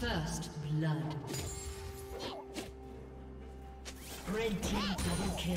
First blood. Red team double kill.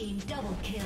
team double kill.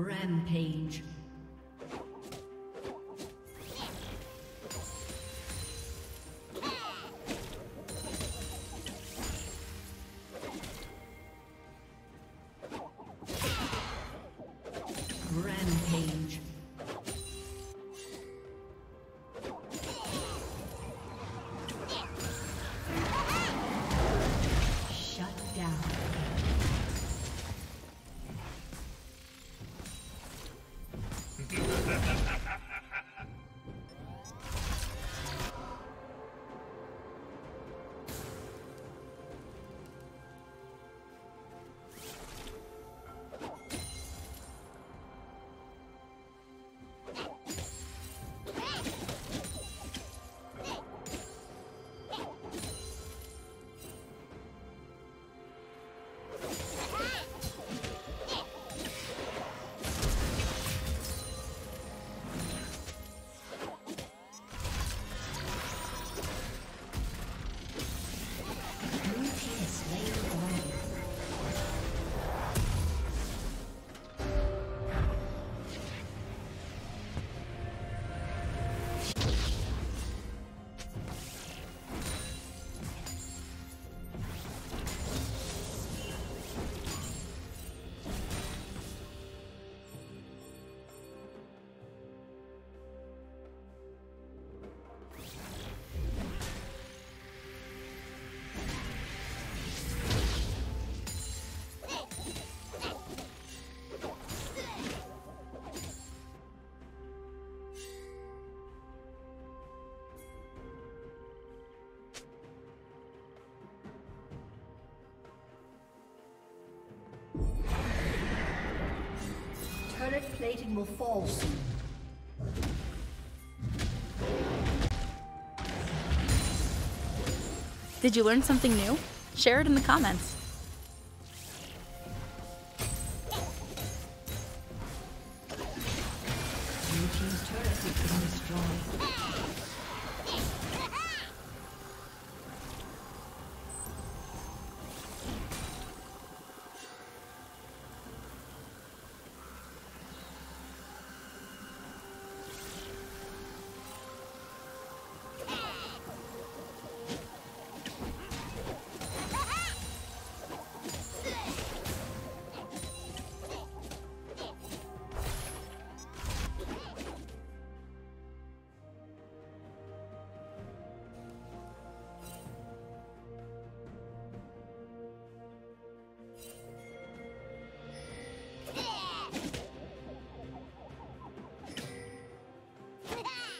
Rampage. Rampage. turret plating will fall soon. Did you learn something new? Share it in the comments.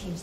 Team's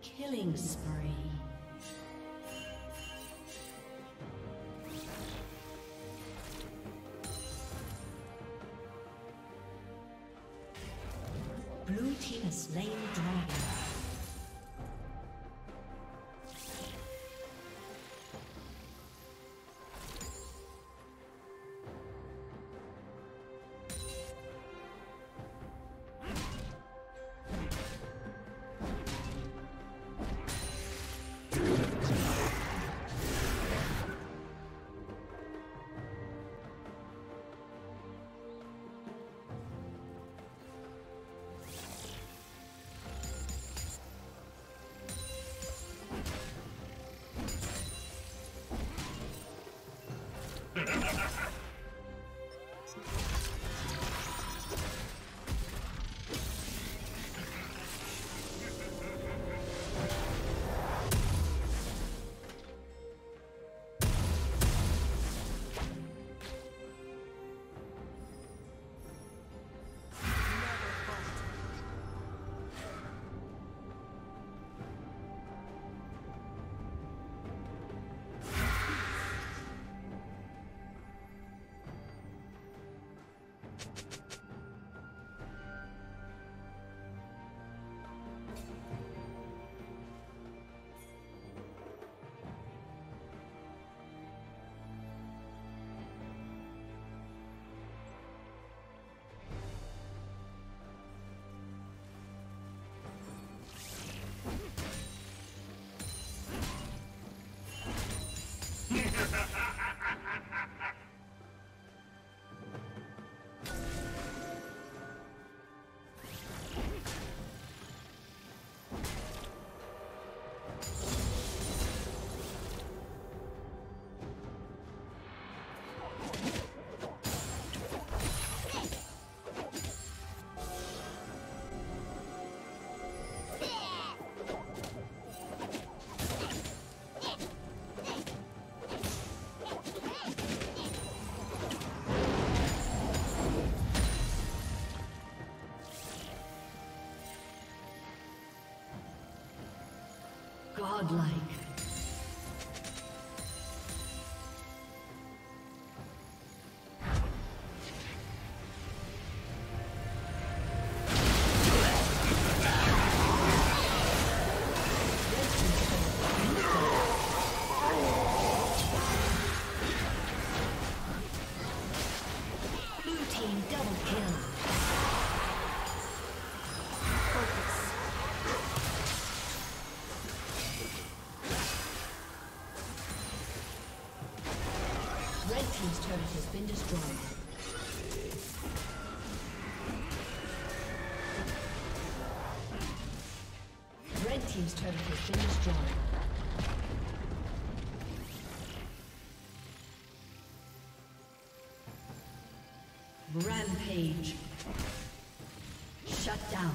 Killing spree. Blue team has slain the dragon. godlike. His turret has been destroyed. Red team's turret has been destroyed. Rampage. Shut down.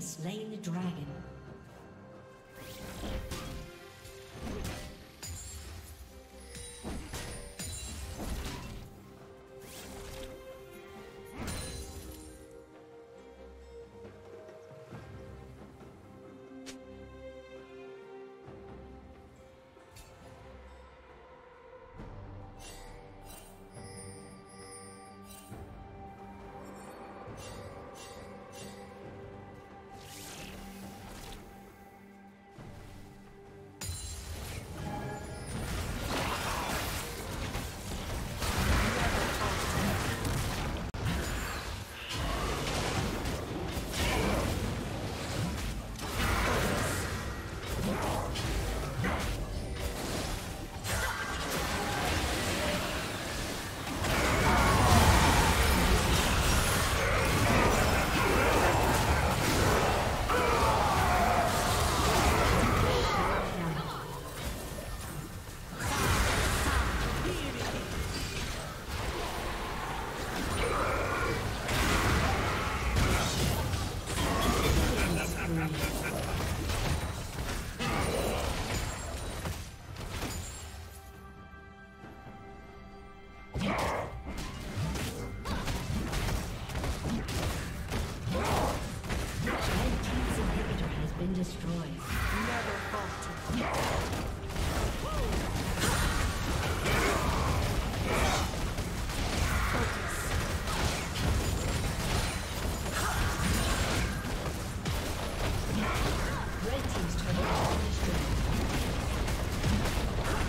Slain the dragon.